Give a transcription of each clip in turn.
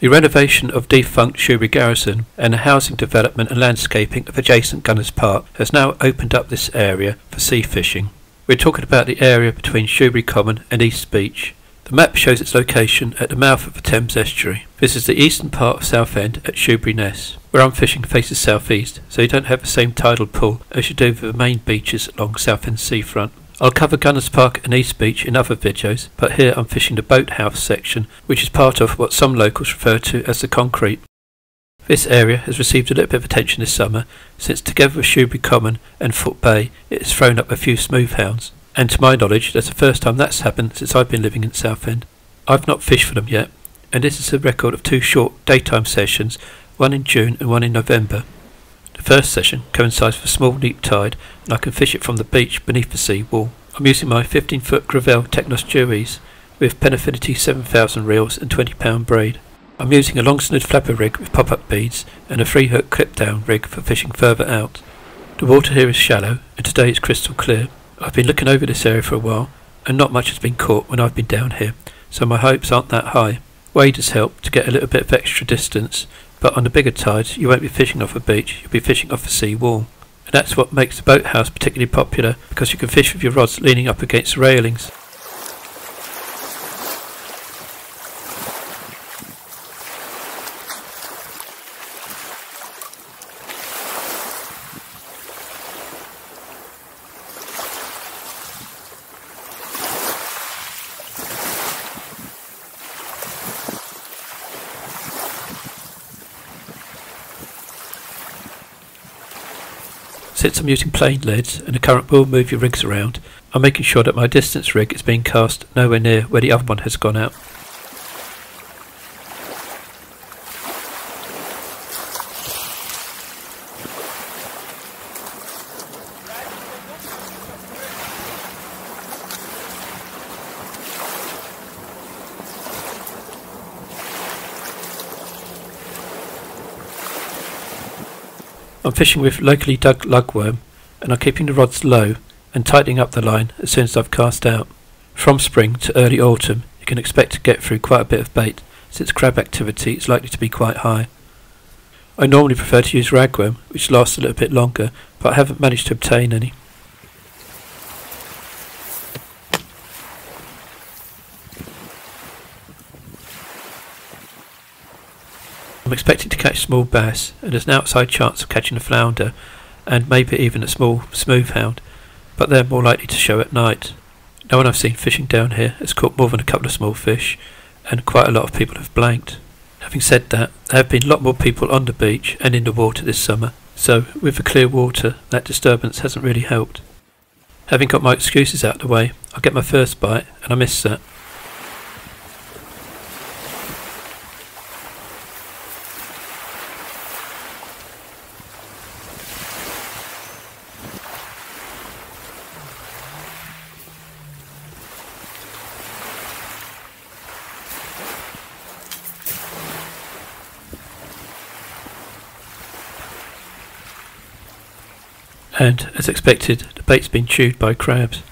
The renovation of defunct Shoebury Garrison and the housing development and landscaping of adjacent Gunners Park has now opened up this area for sea fishing. We're talking about the area between Shoebury Common and East Beach. The map shows its location at the mouth of the Thames Estuary. This is the eastern part of Southend at Shoebury Ness, where I'm fishing faces southeast, so you don't have the same tidal pull as you do with the main beaches along Southend seafront. I'll cover Gunners Park and East Beach in other videos, but here I'm fishing the Boathouse section, which is part of what some locals refer to as the concrete. This area has received a little bit of attention this summer, since together with Shoebury Common and Foot Bay, it has thrown up a few smooth hounds, and to my knowledge that's the first time that's happened since I've been living in Southend. I've not fished for them yet, and this is a record of two short daytime sessions, one in June and one in November. The first session coincides with a small neap tide and I can fish it from the beach beneath the sea wall. I'm using my 15-foot Gravel Technos Deweys with Pennafinity 7000 reels and 20 pound braid. I'm using a long snood flapper rig with pop-up beads and a 3-hook clip-down rig for fishing further out. The water here is shallow and today it's crystal clear. I've been looking over this area for a while and not much has been caught when I've been down here, so my hopes aren't that high. Wade has helped to get a little bit of extra distance, but on the bigger tides you won't be fishing off a beach, you'll be fishing off a sea wall. And that's what makes the Boathouse particularly popular, because you can fish with your rods leaning up against the railings. Since I'm using plain leads and the current will move your rigs around, I'm making sure that my distance rig is being cast nowhere near where the other one has gone out. I'm fishing with locally dug lugworm and I'm keeping the rods low and tightening up the line as soon as I've cast out. From spring to early autumn you can expect to get through quite a bit of bait, since crab activity is likely to be quite high. I normally prefer to use ragworm, which lasts a little bit longer, but I haven't managed to obtain any. I'm expecting to catch small bass, and there's an outside chance of catching a flounder and maybe even a small smoothhound, but they're more likely to show at night. No one I've seen fishing down here has caught more than a couple of small fish, and quite a lot of people have blanked. Having said that, there have been a lot more people on the beach and in the water this summer, so with the clear water that disturbance hasn't really helped. Having got my excuses out of the way, I'll get my first bite, and I miss that. And, as expected, the bait's been chewed by crabs.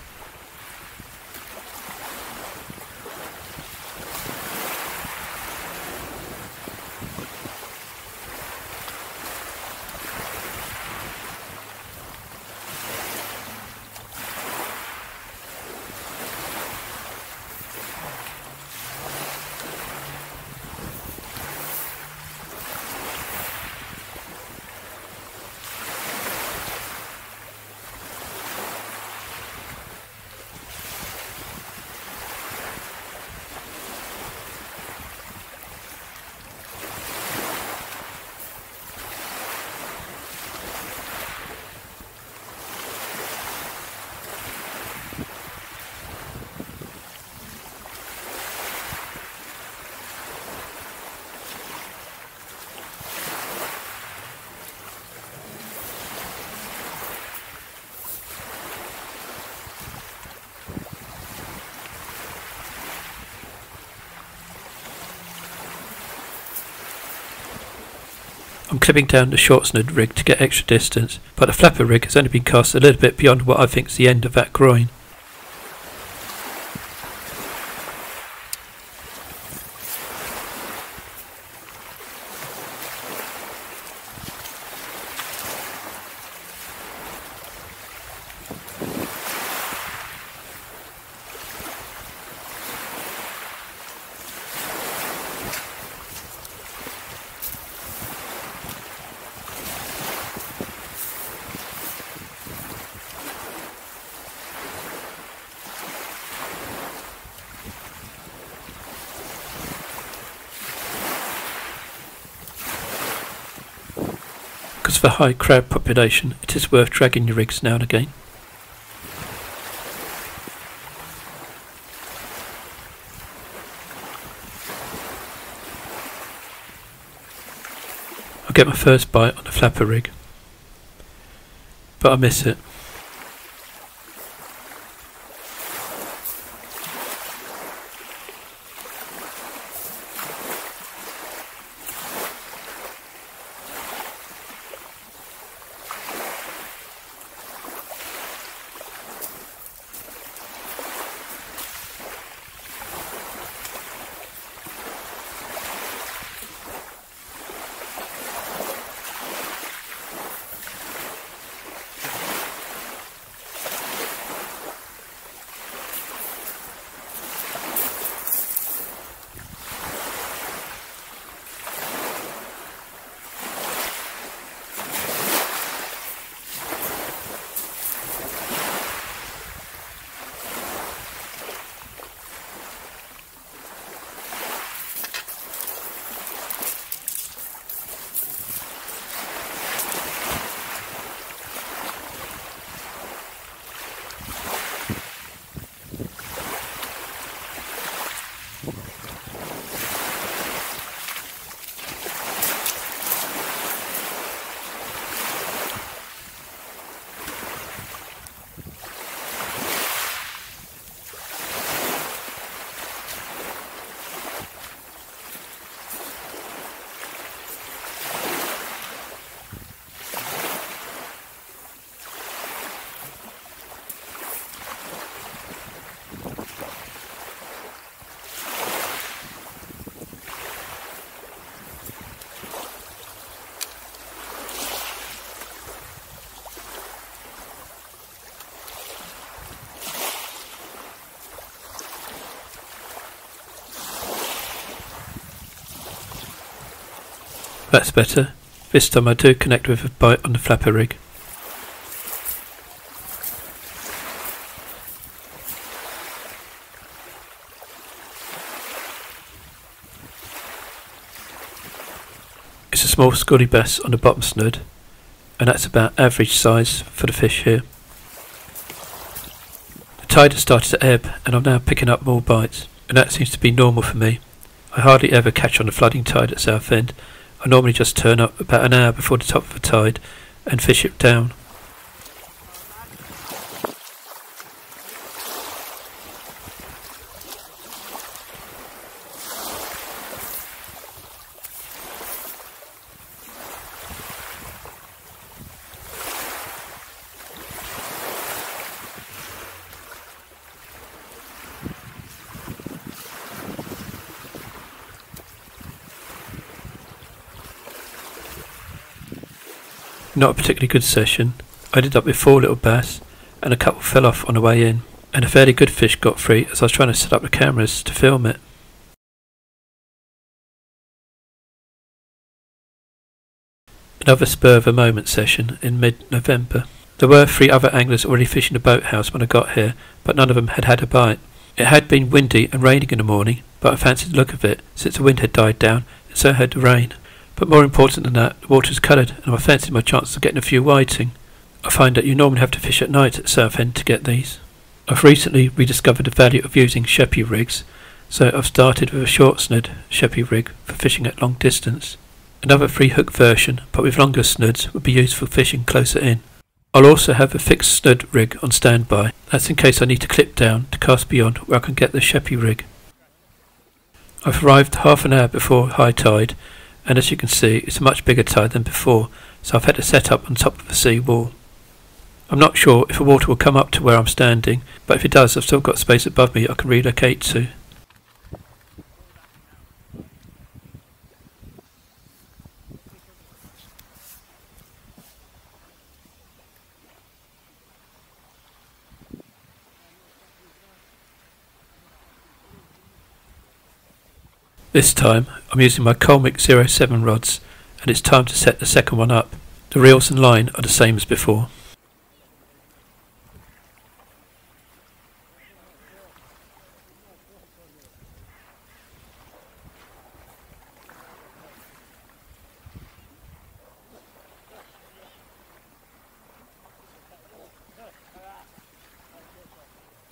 I'm clipping down the short snood rig to get extra distance, but the flapper rig has only been cast a little bit beyond what I think is the end of that groin. As for high crab population, it is worth dragging your rigs now and again. I'll get my first bite on the flapper rig, but I miss it. That's better. This time I do connect with a bite on the flapper rig. It's a small Scotty bass on the bottom snood, and that's about average size for the fish here. The tide has started to ebb and I'm now picking up more bites, and that seems to be normal for me. I hardly ever catch on the flooding tide at Southend. I normally just turn up about an hour before the top of the tide and fish it down. Not a particularly good session. I ended up with 4 little bass, and a couple fell off on the way in, and a fairly good fish got free as I was trying to set up the cameras to film it. Another spur of the moment session in mid-November. There were 3 other anglers already fishing the boathouse when I got here, but none of them had had a bite. It had been windy and raining in the morning, but I fancied the look of it since the wind had died down and so had the rain. But more important than that, the water is coloured and I fancied my chances of getting a few whiting. I find that you normally have to fish at night at Southend to get these. I've recently rediscovered the value of using Sheppey rigs, so I've started with a short snood Sheppey rig for fishing at long distance. Another 3 hook version, but with longer snoods, would be useful for fishing closer in. I'll also have a fixed snood rig on standby. That's in case I need to clip down to cast beyond where I can get the Sheppey rig. I've arrived half an hour before high tide, and as you can see, it's a much bigger tide than before, so I've had to set up on top of the sea wall. I'm not sure if the water will come up to where I'm standing, but if it does, I've still got space above me I can relocate to. This time I'm using my Colmic 07 rods, and it's time to set the second one up. The reels and line are the same as before.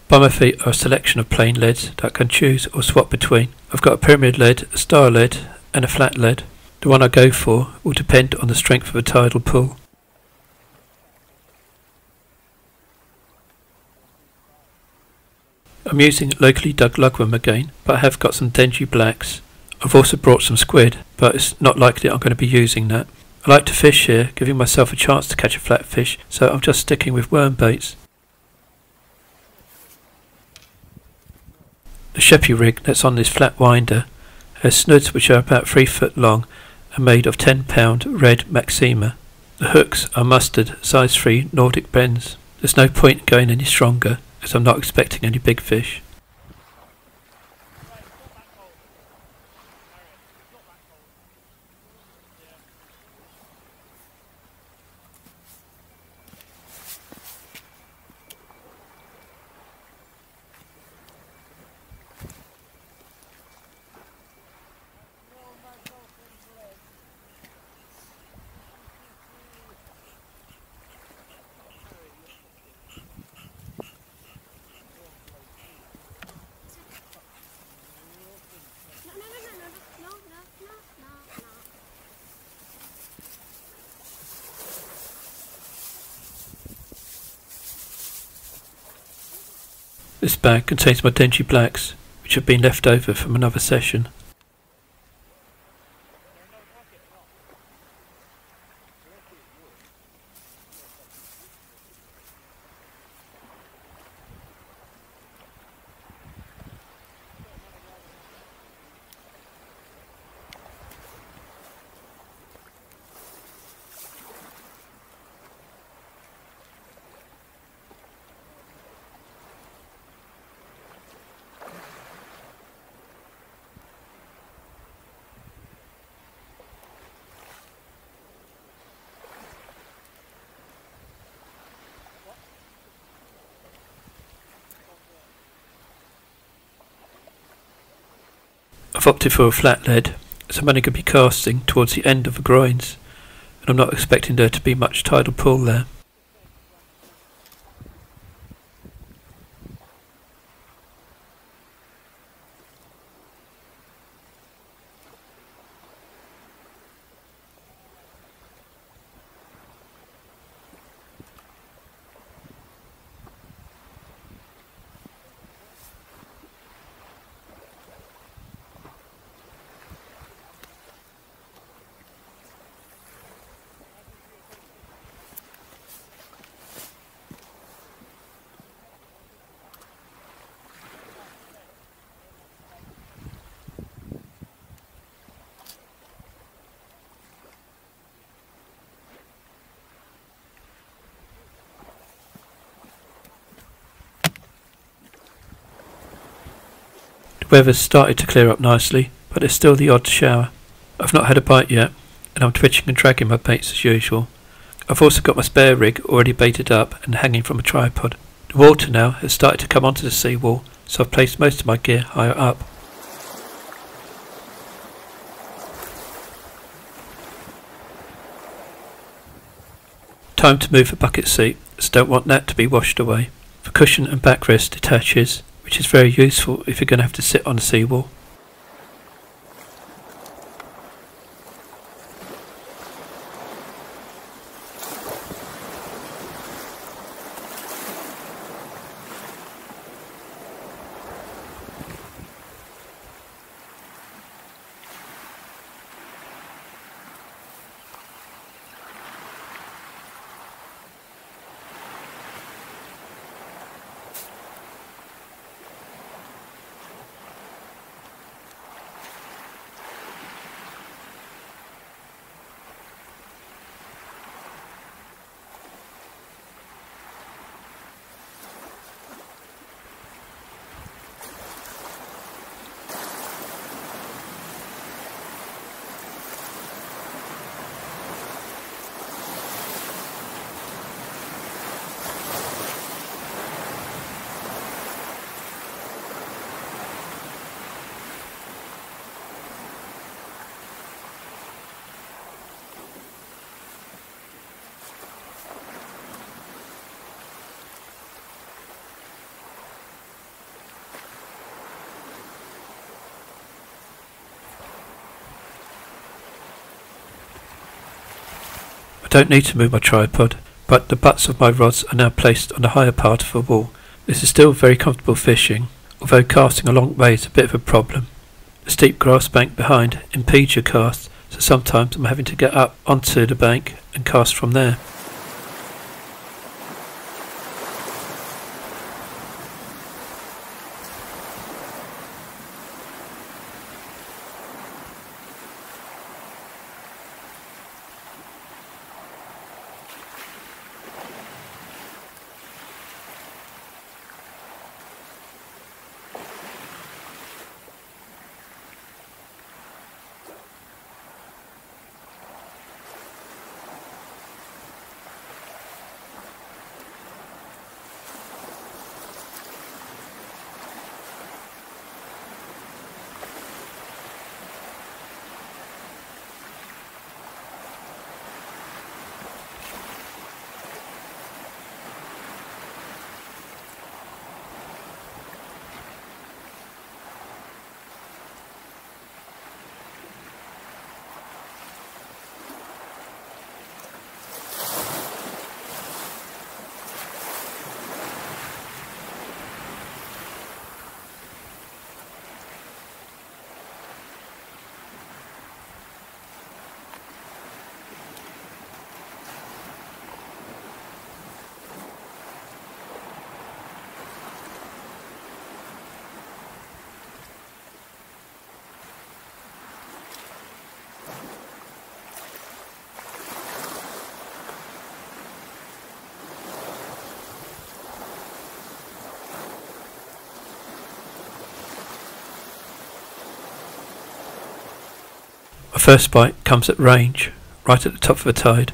By my feet are a selection of plain leads that I can choose or swap between. I've got a pyramid lead, a star lead and a flat lead. The one I go for will depend on the strength of a tidal pull. I'm using locally dug lugworm again, but I have got some Dengie blacks. I've also brought some squid, but it's not likely I'm going to be using that. I like to fish here, giving myself a chance to catch a flatfish, so I'm just sticking with worm baits. The Sheppey rig that's on this flat winder has snoods which are about 3 foot long and made of 10 pound red Maxima. The hooks are mustard size 3 Nordic bends. There's no point in going any stronger as I'm not expecting any big fish. This bag contains my Dengie blacks, which have been left over from another session. I've opted for a flat lead, so I'm only going to be casting towards the end of the grinds, and I'm not expecting there to be much tidal pull there. The weather's started to clear up nicely, but there's still the odd shower. I've not had a bite yet, and I'm twitching and dragging my baits as usual. I've also got my spare rig already baited up and hanging from a tripod. The water now has started to come onto the seawall, so I've placed most of my gear higher up. Time to move the bucket seat, so don't want that to be washed away. The cushion and backrest detaches, which is very useful if you're going to have to sit on a seawall. don't need to move my tripod, but the butts of my rods are now placed on the higher part of the wall. This is still very comfortable fishing, although casting a long way is a bit of a problem. The steep grass bank behind impedes your cast, so sometimes I'm having to get up onto the bank and cast from there. My first bite comes at range, right at the top of the tide.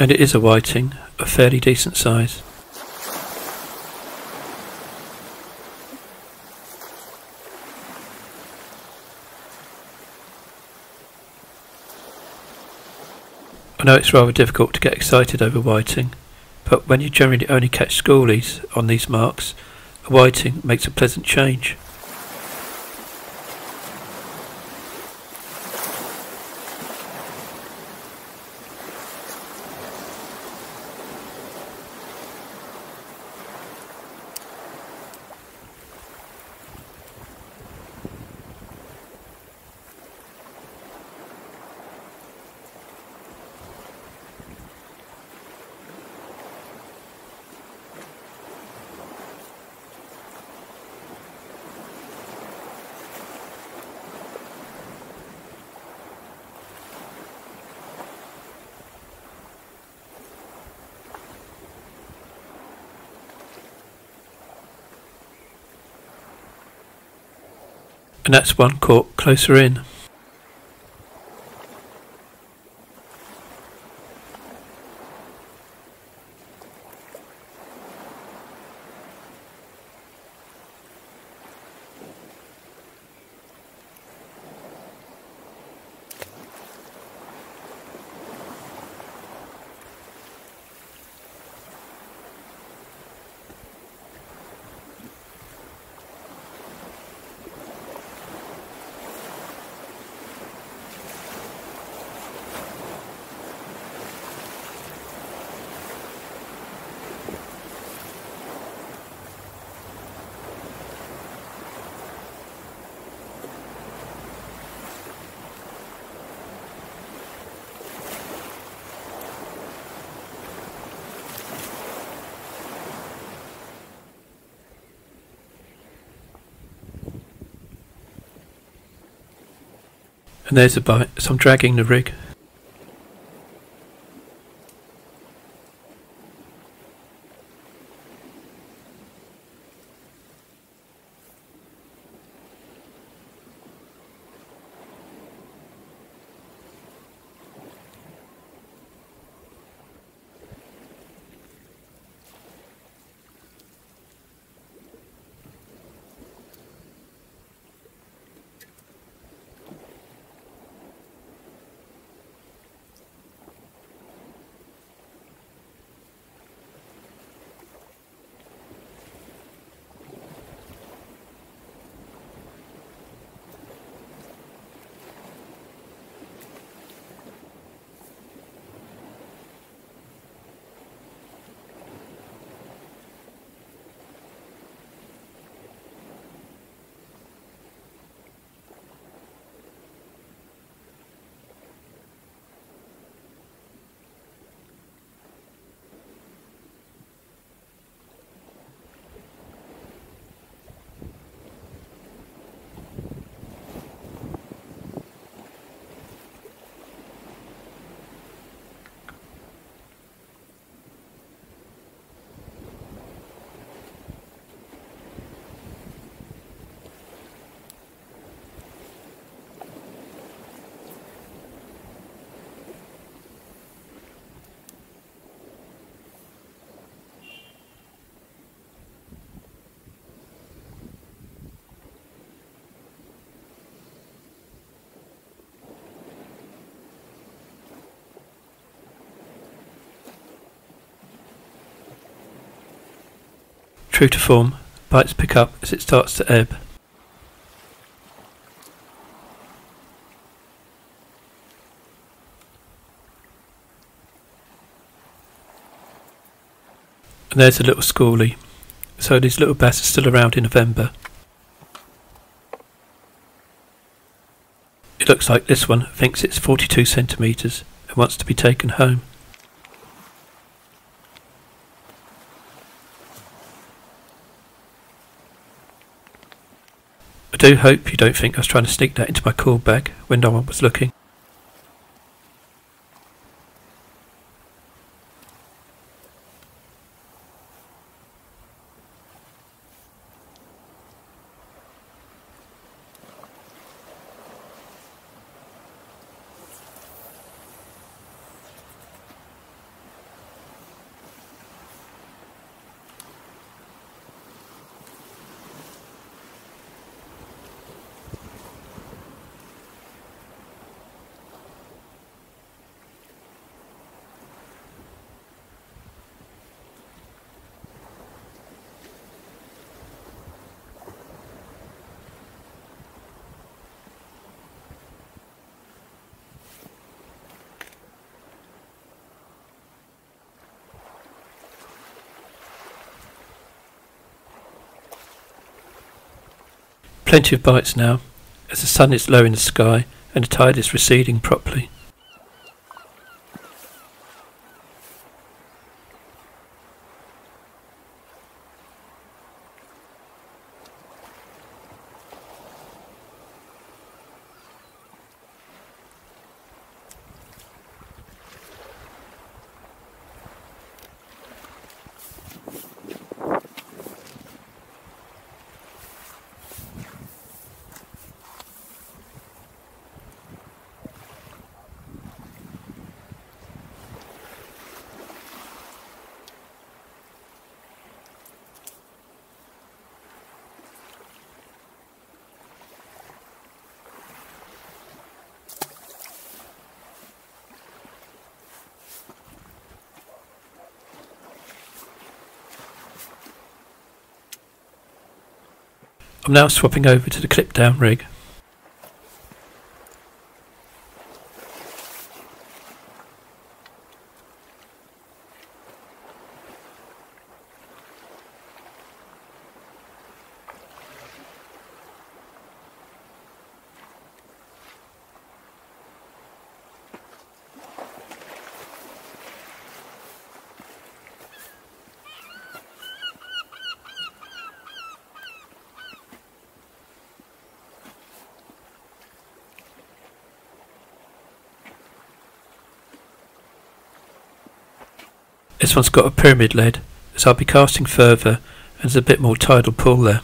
And it is a whiting, a fairly decent size. I know it's rather difficult to get excited over whiting, but when you generally only catch schoolies on these marks, a whiting makes a pleasant change. And that's one caught closer in. And there's a bite, so I'm dragging the rig. true to form, bites pick up as it starts to ebb. And there's a little schoolie, so these little bass are still around in November. It looks like this one thinks it's 42 centimetres and wants to be taken home. I do hope you don't think I was trying to sneak that into my call bag when no one was looking. Plenty of bites now, as the sun is low in the sky and the tide is receding properly. I'm now swapping over to the clip down rig. This one's got a pyramid lead, so I'll be casting further and there's a bit more tidal pull there.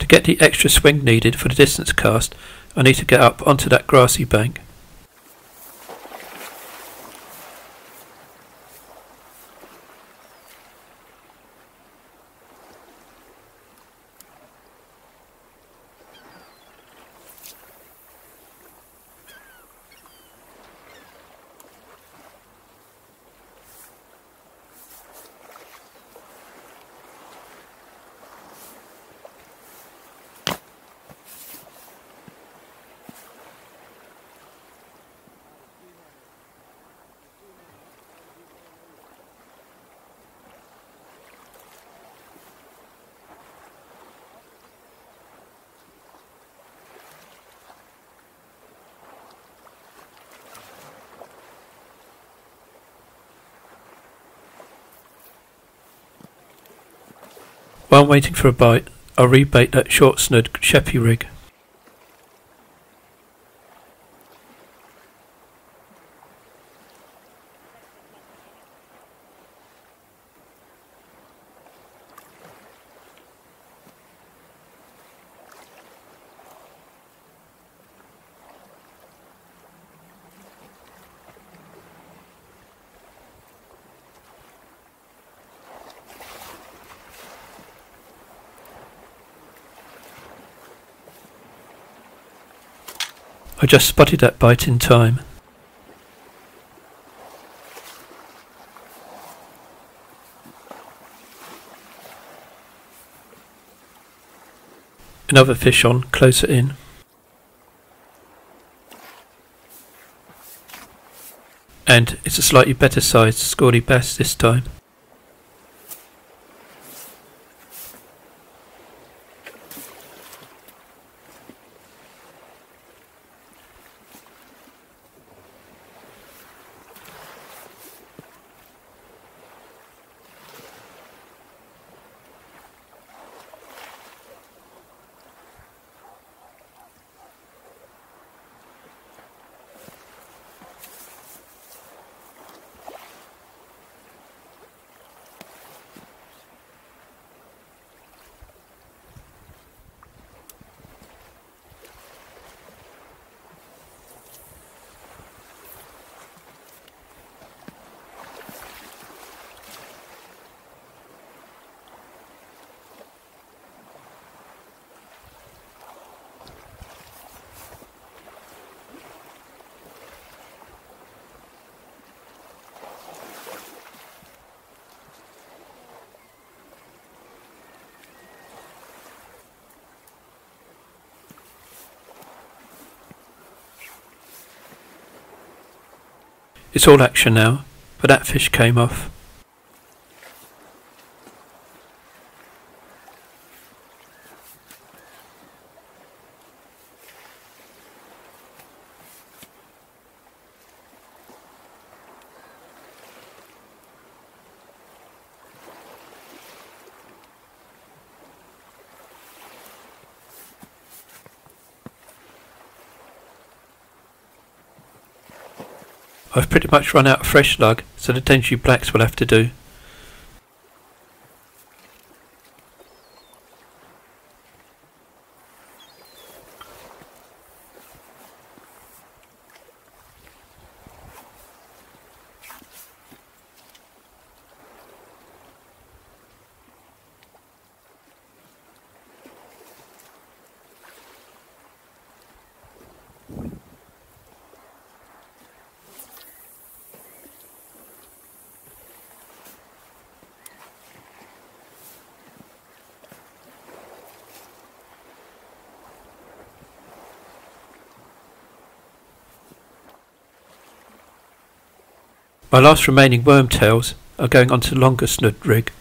To get the extra swing needed for the distance cast, I need to get up onto that grassy bank. While waiting for a bite, I'll rebait that short snood Sheppey rig. I just spotted that bite in time. another fish on closer in. And it's a slightly better sized Scrawny bass this time. It's all action now, but that fish came off. I've pretty much run out of fresh lug, so the Dengie blacks will have to do. My last remaining wormtails are going onto the longer snood rig.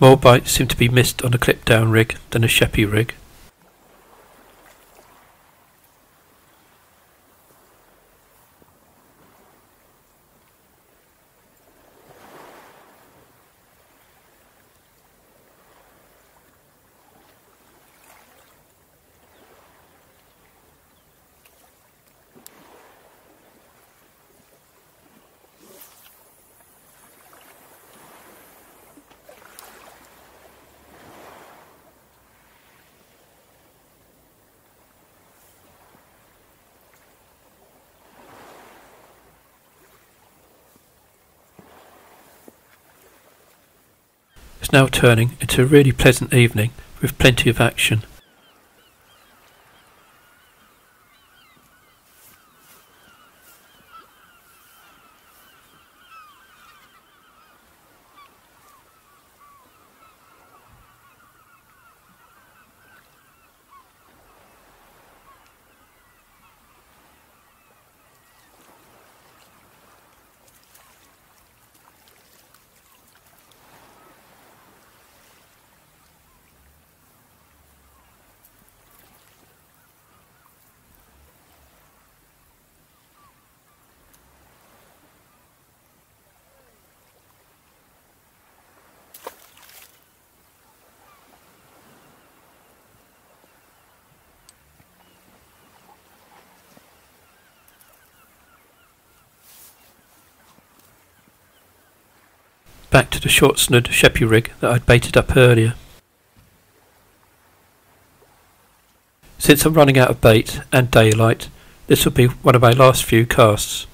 More bites seem to be missed on a clip down rig than a Sheppey rig. It's now turning into a really pleasant evening with plenty of action. Back to the short snood Sheppey rig that I'd baited up earlier. Since I'm running out of bait and daylight, this will be one of my last few casts.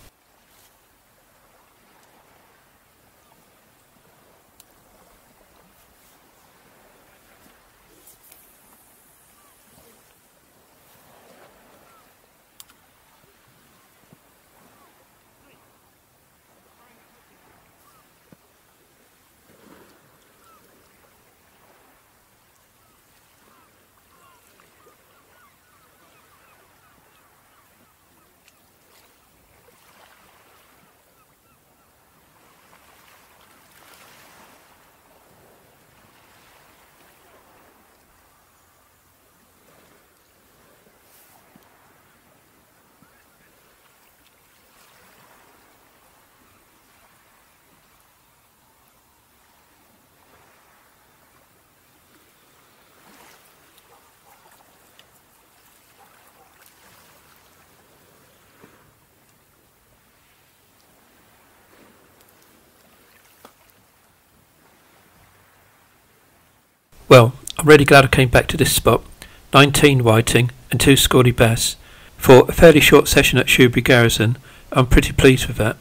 Well, I'm really glad I came back to this spot. 19 whiting and 2 scaudy bass. For a fairly short session at Shoebury Garrison, I'm pretty pleased with that.